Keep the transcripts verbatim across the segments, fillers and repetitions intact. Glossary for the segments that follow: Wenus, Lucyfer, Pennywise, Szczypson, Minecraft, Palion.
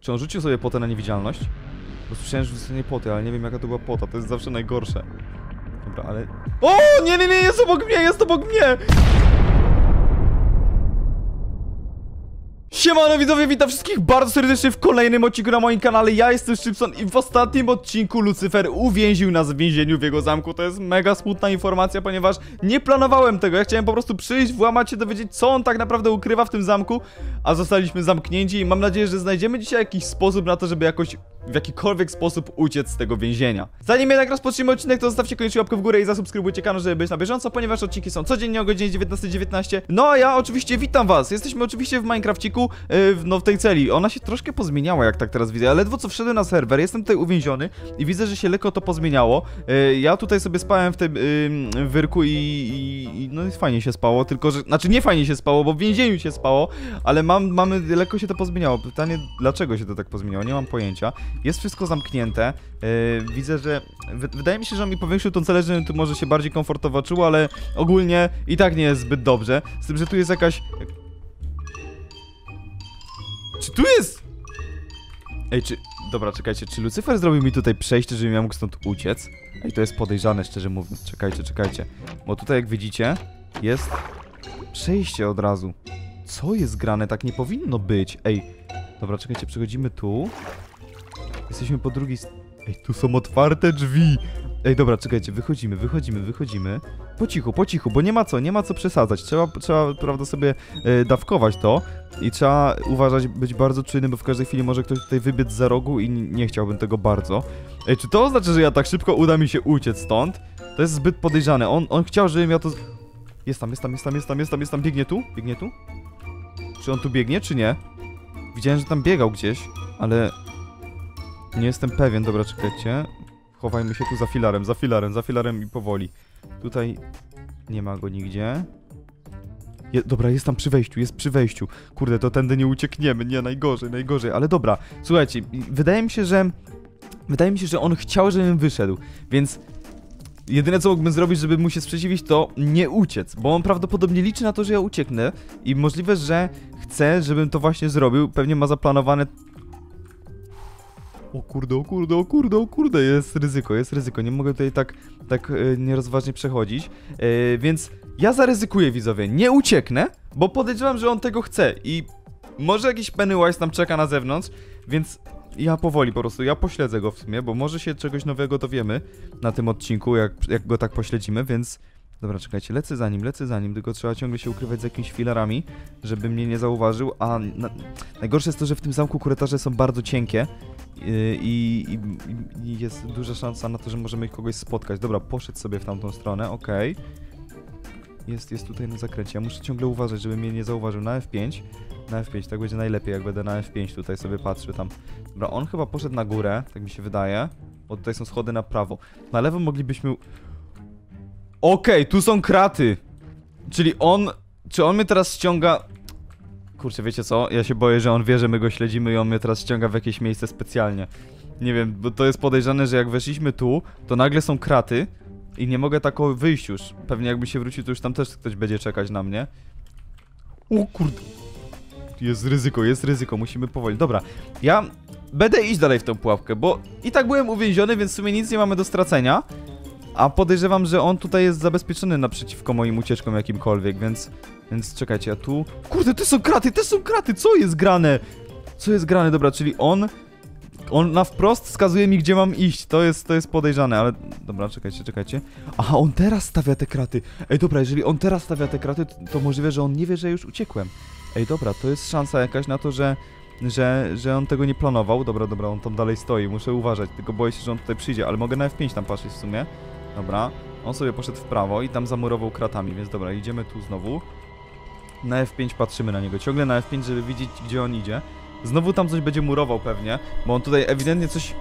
Czy on rzucił sobie potę na niewidzialność? Bo słyszałem, że wrzucenie poty, ale nie wiem jaka to była pota, to jest zawsze najgorsze. Dobra, ale... O, nie, nie, nie, jest obok mnie, jest obok mnie! Siemano widzowie, witam wszystkich bardzo serdecznie w kolejnym odcinku na moim kanale. Ja jestem Szczypson i w ostatnim odcinku Lucyfer uwięził nas w więzieniu w jego zamku. To jest mega smutna informacja, ponieważ nie planowałem tego. Ja chciałem po prostu przyjść, włamać się, dowiedzieć co on tak naprawdę ukrywa w tym zamku, a zostaliśmy zamknięci i mam nadzieję, że znajdziemy dzisiaj jakiś sposób na to, żeby jakoś w jakikolwiek sposób uciec z tego więzienia. Zanim jednak rozpoczniemy odcinek, to zostawcie koniecznie łapkę w górę i zasubskrybujcie kanał, żeby być na bieżąco, ponieważ odcinki są codziennie o godzinie dziewiętnastej dziewiętnaście. No a ja oczywiście witam was. Jesteśmy oczywiście w Minecraftiku. No w tej celi, ona się troszkę pozmieniała, jak tak teraz widzę, ale ledwo co wszedłem na serwer, jestem tutaj uwięziony i widzę, że się lekko to pozmieniało. Ja tutaj sobie spałem w tym wyrku i, i no i fajnie się spało, tylko że, znaczy nie fajnie się spało, bo w więzieniu się spało, ale mam, mamy, lekko się to pozmieniało. Pytanie, dlaczego się to tak pozmieniało, nie mam pojęcia. Jest wszystko zamknięte, widzę, że, wydaje mi się, że on mi powiększył tą celę, że tu może się bardziej komfortowo czuło, ale ogólnie i tak nie jest zbyt dobrze, z tym, że tu jest jakaś... Czy tu jest? Ej, czy... Dobra, czekajcie, czy Lucyfer zrobił mi tutaj przejście, żebym ja mógł stąd uciec? Ej, to jest podejrzane, szczerze mówiąc. Czekajcie, czekajcie. Bo tutaj, jak widzicie, jest przejście od razu. Co jest grane? Tak nie powinno być. Ej, dobra, czekajcie, przechodzimy tu. Jesteśmy po drugiej... Ej, tu są otwarte drzwi. Ej, dobra, czekajcie, wychodzimy, wychodzimy, wychodzimy. Po cichu, po cichu, bo nie ma co, nie ma co przesadzać. Trzeba, trzeba prawda, sobie yy, dawkować to i trzeba uważać, być bardzo czujnym, bo w każdej chwili może ktoś tutaj wybiec za rogu i nie chciałbym tego bardzo. Ej, czy to oznacza, że ja tak szybko uda mi się uciec stąd? To jest zbyt podejrzane. On, on chciał, żebym ja to... Jest tam, jest tam, jest tam, jest tam, jest tam, jest tam. Biegnie tu? Biegnie tu? Czy on tu biegnie, czy nie? Widziałem, że tam biegał gdzieś, ale... Nie jestem pewien. Dobra, czekajcie. Chowajmy się tu za filarem, za filarem, za filarem i powoli. Tutaj nie ma go nigdzie. Je, dobra, jest tam przy wejściu, jest przy wejściu. Kurde, to tędy nie uciekniemy, nie, najgorzej, najgorzej, ale dobra. Słuchajcie, wydaje mi się, że... Wydaje mi się, że on chciał, żebym wyszedł, więc... Jedyne co mógłbym zrobić, żeby mu się sprzeciwić, to nie uciec, bo on prawdopodobnie liczy na to, że ja ucieknę i możliwe, że chce, żebym to właśnie zrobił. Pewnie ma zaplanowane... O kurde, o kurde, o kurde, o kurde, jest ryzyko, jest ryzyko, nie mogę tutaj tak, tak yy, nierozważnie przechodzić, yy, więc ja zaryzykuję, widzowie, nie ucieknę, bo podejrzewam, że on tego chce i może jakiś Pennywise nam czeka na zewnątrz, więc ja powoli po prostu, ja pośledzę go w sumie, bo może się czegoś nowego dowiemy na tym odcinku, jak, jak go tak pośledzimy, więc... Dobra, czekajcie, lecę za nim, lecę za nim, tylko trzeba ciągle się ukrywać z jakimiś filarami, żeby mnie nie zauważył, a na... najgorsze jest to, że w tym zamku korytarze są bardzo cienkie i, i, i jest duża szansa na to, że możemy kogoś spotkać. Dobra, poszedł sobie w tamtą stronę, okej. Jest, jest tutaj na zakręcie, ja muszę ciągle uważać, żeby mnie nie zauważył na F pięć. Na F pięć, tak będzie najlepiej, jak będę na F pięć tutaj sobie patrzył tam. Dobra, on chyba poszedł na górę, tak mi się wydaje, bo tutaj są schody na prawo. Na lewo moglibyśmy... Okej, okay, tu są kraty. Czyli on... Czy on mnie teraz ściąga... Kurczę, wiecie co? Ja się boję, że on wie, że my go śledzimy i on mnie teraz ściąga w jakieś miejsce specjalnie. Nie wiem, bo to jest podejrzane, że jak weszliśmy tu, to nagle są kraty i nie mogę tak wyjść już. Pewnie jakby się wrócił, to już tam też ktoś będzie czekać na mnie. O kurde. Jest ryzyko, jest ryzyko, musimy powoli. Dobra, ja będę iść dalej w tą pułapkę, bo i tak byłem uwięziony, więc w sumie nic nie mamy do stracenia. A podejrzewam, że on tutaj jest zabezpieczony naprzeciwko moim ucieczkom jakimkolwiek, więc... Więc czekajcie, a tu... Kurde, to są kraty, to są kraty! Co jest grane? Co jest grane? Dobra, czyli on... On na wprost wskazuje mi, gdzie mam iść. To jest, to jest podejrzane, ale... Dobra, czekajcie, czekajcie. Aha, on teraz stawia te kraty. Ej, dobra, jeżeli on teraz stawia te kraty, to, to możliwe, że on nie wie, że już uciekłem. Ej, dobra, to jest szansa jakaś na to, że... Że, że on tego nie planował. Dobra, dobra, on tam dalej stoi, muszę uważać. Tylko boję się, że on tutaj przyjdzie, ale mogę na F pięć tam patrzeć w sumie. Dobra, on sobie poszedł w prawo i tam zamurował kratami, więc dobra, idziemy tu znowu. Na F pięć patrzymy na niego, ciągle na F pięć, żeby widzieć, gdzie on idzie. Znowu tam coś będzie murował pewnie, bo on tutaj ewidentnie coś...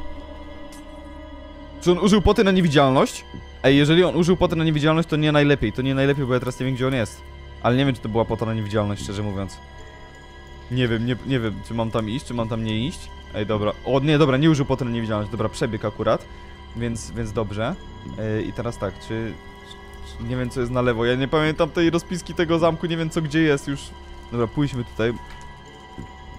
Czy on użył poty na niewidzialność? Ej, jeżeli on użył poty na niewidzialność, to nie najlepiej, to nie najlepiej, bo ja teraz nie wiem, gdzie on jest. Ale nie wiem, czy to była pota na niewidzialność, szczerze mówiąc. Nie wiem, nie, nie wiem, czy mam tam iść, czy mam tam nie iść. Ej, dobra, o nie, dobra, nie użył poty na niewidzialność, dobra, przebieg akurat. Więc, więc dobrze. Yy, I teraz tak, czy, czy... Nie wiem, co jest na lewo. Ja nie pamiętam tej rozpiski tego zamku, nie wiem, co gdzie jest już. Dobra, pójdźmy tutaj.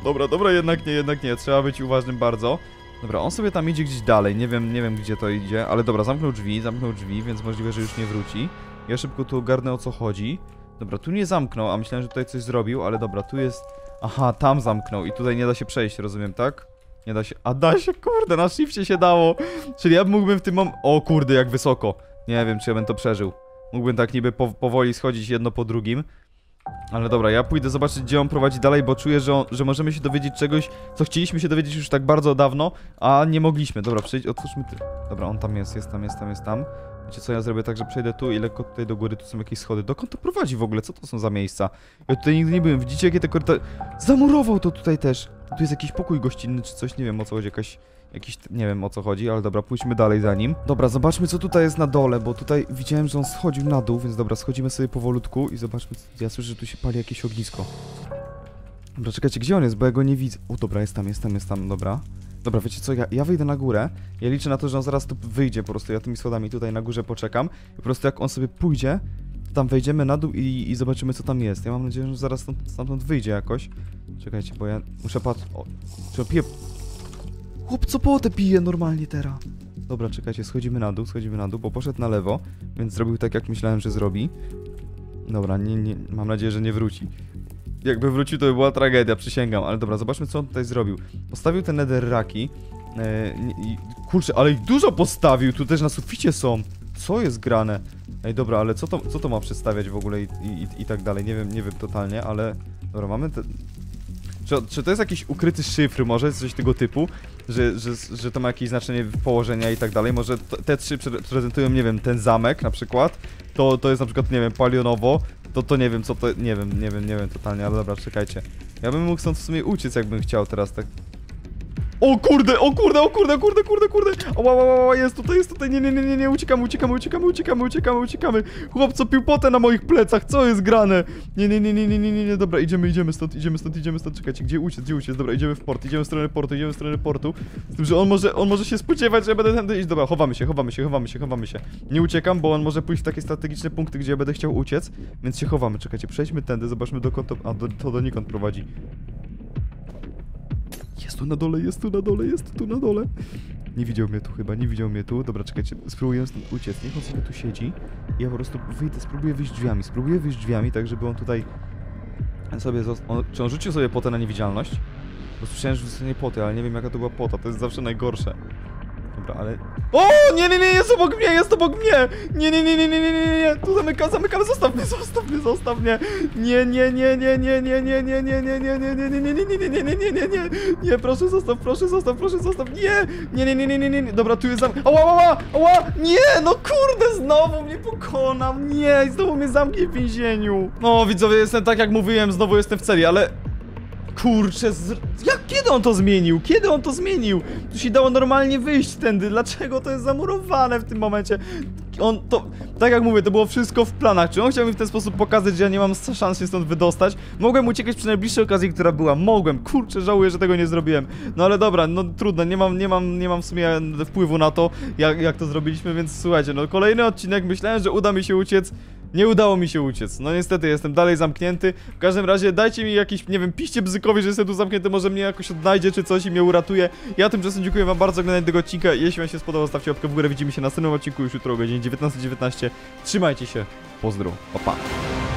Dobra, dobra, jednak nie, jednak nie. Trzeba być uważnym bardzo. Dobra, on sobie tam idzie gdzieś dalej. Nie wiem, nie wiem gdzie to idzie. Ale dobra, zamknął drzwi, zamknął drzwi, więc możliwe, że już nie wróci. Ja szybko tu ogarnę, o co chodzi. Dobra, tu nie zamknął, a myślałem, że tutaj coś zrobił, ale dobra, tu jest... Aha, tam zamknął i tutaj nie da się przejść, rozumiem, tak? Nie da się... A da się, kurde, na shifcie się dało. Czyli ja mógłbym w tym mom... O kurde, jak wysoko. Nie wiem, czy ja bym to przeżył. Mógłbym tak niby po, powoli schodzić jedno po drugim. Ale dobra, ja pójdę zobaczyć, gdzie on prowadzi dalej, bo czuję, że, on, że możemy się dowiedzieć czegoś, co chcieliśmy się dowiedzieć już tak bardzo dawno, a nie mogliśmy. Dobra, przejdź, otwórzmy... Ty... Dobra, on tam jest, jest tam, jest tam, jest tam. Wiecie co, ja zrobię tak, że przejdę tu i lekko tutaj do góry, tu są jakieś schody. Dokąd to prowadzi w ogóle? Co to są za miejsca? Ja tutaj nigdy nie byłem. Widzicie, jakie te korytarze... Zamurował to tutaj też. Tu jest jakiś pokój gościnny czy coś, nie wiem o co chodzi, jakaś... Jakiś, nie wiem o co chodzi, ale dobra, pójdźmy dalej za nim. Dobra, zobaczmy, co tutaj jest na dole, bo tutaj widziałem, że on schodził na dół, więc dobra, schodzimy sobie powolutku i zobaczmy, ja słyszę, że tu się pali jakieś ognisko. Dobra, czekajcie, gdzie on jest, bo ja go nie widzę. O, dobra, jest tam, jest tam, jest tam, dobra. Dobra, wiecie co, ja, ja wyjdę na górę, ja liczę na to, że on zaraz tu wyjdzie, po prostu ja tymi schodami tutaj na górze poczekam. I po prostu jak on sobie pójdzie, to tam wejdziemy na dół i, i zobaczymy, co tam jest. Ja mam nadzieję, że zaraz stamtąd, stamtąd wyjdzie jakoś. Czekajcie, bo ja muszę patrzeć, o, czy on pije... Chłop, co potę pije normalnie teraz. Dobra, czekajcie, schodzimy na dół, schodzimy na dół, bo poszedł na lewo, więc zrobił tak, jak myślałem, że zrobi. Dobra, nie, nie, mam nadzieję, że nie wróci. Jakby wrócił, to by była tragedia, przysięgam. Ale dobra, zobaczmy, co on tutaj zrobił. Postawił te netherraki. Yy, kurczę, ale ich dużo postawił, tu też na suficie są. Co jest grane? Ej, dobra, ale co to, co to ma przedstawiać w ogóle i, i, i tak dalej? Nie wiem, nie wiem totalnie, ale... Dobra, mamy te... Czy, czy to jest jakiś ukryty szyfr może, coś tego typu? Że, że, że to ma jakieś znaczenie położenia i tak dalej. Może te trzy prezentują, nie wiem, ten zamek na przykład. To, to jest na przykład, nie wiem, palionowo. To, to nie wiem, co to... Nie wiem, nie wiem, nie wiem totalnie, ale dobra, czekajcie. Ja bym mógł stąd w sumie uciec, jakbym chciał teraz, tak... O kurde, o kurde, o kurde, kurde, kurde, kurde! O, o, o, o, jest tutaj, jest tutaj, nie, nie, nie, nie, nie, uciekamy, uciekamy, uciekamy, uciekamy, uciekamy, uciekamy! Chłopco, pił potę na moich plecach, co jest grane? Nie, nie, nie, nie, nie, nie, nie, nie, dobra, idziemy, idziemy stąd, idziemy stąd, idziemy stąd, czekajcie, gdzie uciec, gdzie uciec, dobra, idziemy w port, idziemy w stronę portu, idziemy w stronę portu, z tym, że on może, on może się spodziewać, że ja będę tędy iść, dobra, chowamy się, chowamy się, chowamy się, chowamy się, nie uciekam, bo on może pójść w takie strategiczne punkty, gdzie ja będę chciał uciec, więc się chowamy, czekajcie, przejdźmy tędy, zobaczmy dokąd to, a do, to donikąd prowadzi. Jest tu na dole, jest tu na dole, jest tu na dole. Nie widział mnie tu chyba, nie widział mnie tu. Dobra, czekajcie, spróbuję stąd uciec. Niech on sobie tu siedzi. Ja po prostu wyjdę, spróbuję wyjść drzwiami. Spróbuję wyjść drzwiami, tak żeby on tutaj sobie on, czy on rzucił sobie potę na niewidzialność? Bo słyszałem, że rzucenie poty, ale nie wiem jaka to była pota. To jest zawsze najgorsze. Dobra, ale... O, nie, nie, nie, jest obok mnie, jest obok mnie! Nie, nie, nie, nie, nie, nie, nie, nie, tu zamykam, zamykam, zostaw mnie, zostaw mnie, zostaw mnie! Nie, nie, nie, nie, nie, nie, nie, nie, nie, nie, nie, nie, nie, nie, nie, nie, nie, nie, nie, nie, nie, nie, nie, proszę zostaw, proszę zostaw, proszę zostaw, nie! Nie, nie, nie, nie, nie, nie, dobra, tu jest zamk... Ała, ała, ała! Nie, no kurde, znowu mnie pokonam, nie, znowu mnie zamknie w więzieniu! No, widzowie, jestem tak jak mówiłem, znowu jestem w celi, ale... Kurczę, z... jak, kiedy on to zmienił? Kiedy on to zmienił? Tu się dało normalnie wyjść tędy, dlaczego to jest zamurowane w tym momencie? On to, tak jak mówię, to było wszystko w planach. Czy on chciał mi w ten sposób pokazać, że ja nie mam szans się stąd wydostać? Mogłem uciekać przy najbliższej okazji, która była. Mogłem, kurczę, żałuję, że tego nie zrobiłem. No ale dobra, no trudno, nie mam, nie mam, nie mam w sumie wpływu na to, jak, jak to zrobiliśmy, więc słuchajcie, no kolejny odcinek, myślałem, że uda mi się uciec. Nie udało mi się uciec, no niestety jestem dalej zamknięty. W każdym razie dajcie mi jakiś, nie wiem, piście bzykowi, że jestem tu zamknięty. Może mnie jakoś odnajdzie czy coś i mnie uratuje. Ja tymczasem dziękuję wam bardzo za oglądanie tego odcinka. Jeśli wam się spodobało, stawcie łapkę w górę. Widzimy się na następnym odcinku już jutro o godzinie dziewiętnastej dziewiętnaście. Trzymajcie się, pozdro, pa pa.